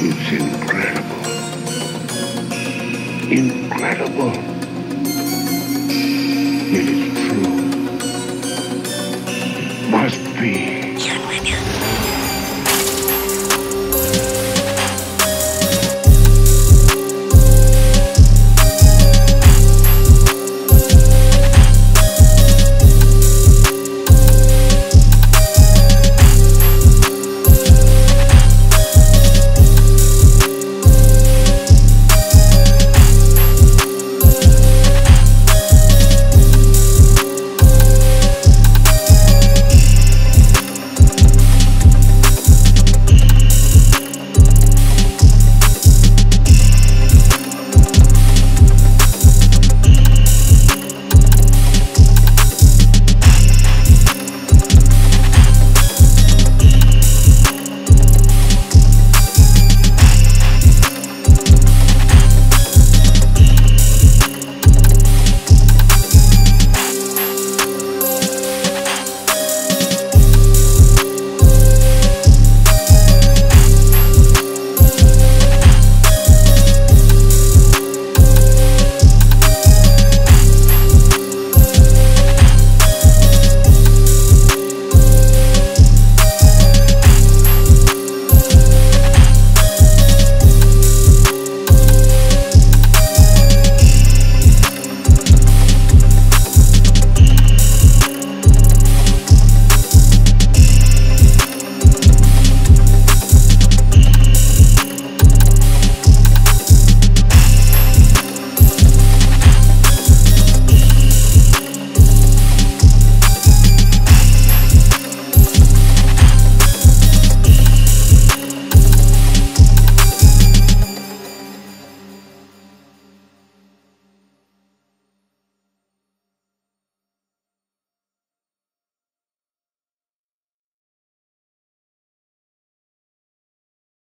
It's incredible. Incredible.